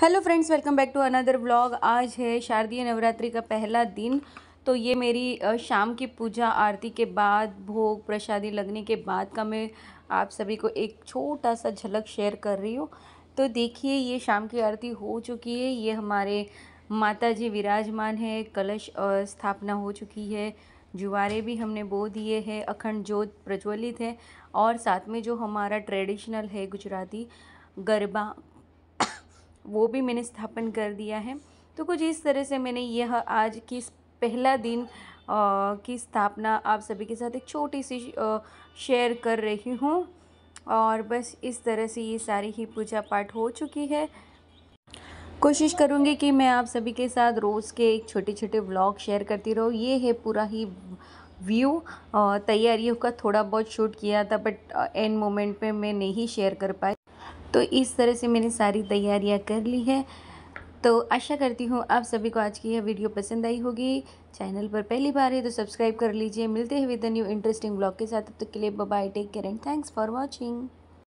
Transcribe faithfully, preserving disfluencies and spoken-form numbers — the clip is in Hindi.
Hello friends, welcome back to another vlog. आज है शारदीय नवरात्रि का पहला दिन। तो ये मेरी शाम की पूजा आरती के बाद, भोग प्रसादी लगने के बाद का मैं आप सभी को एक छोटा सा झलक शेयर कर रही हूँ। तो देखिए, ये शाम की आरती हो चुकी है। ये हमारे माता जी विराजमान है, कलश स्थापना हो चुकी है, जुवारे भी हमने बो दिए हैं, अखंड जोत प्रज्वलित है और साथ में जो हमारा ट्रेडिशनल है गुजराती गरबा, वो भी मैंने स्थापन कर दिया है। तो कुछ इस तरह से मैंने यह आज की पहला दिन आ, की स्थापना आप सभी के साथ एक छोटी सी शेयर कर रही हूँ। और बस इस तरह से ये सारी ही पूजा पाठ हो चुकी है। कोशिश करूँगी कि मैं आप सभी के साथ रोज़ के एक छोटे छोटे व्लॉग शेयर करती रहूँ। ये है पूरा ही व्यू। तैयारियों का थोड़ा बहुत शूट किया था, बट एंड मोमेंट में मैं नहीं शेयर कर पाई। तो इस तरह से मैंने सारी तैयारियां कर ली है। तो आशा करती हूँ आप सभी को आज की यह वीडियो पसंद आई होगी। चैनल पर पहली बार है तो सब्सक्राइब कर लीजिए। मिलते हैं with a new interesting blog के साथ। तब तक के लिए bye bye, take care and thanks for watching.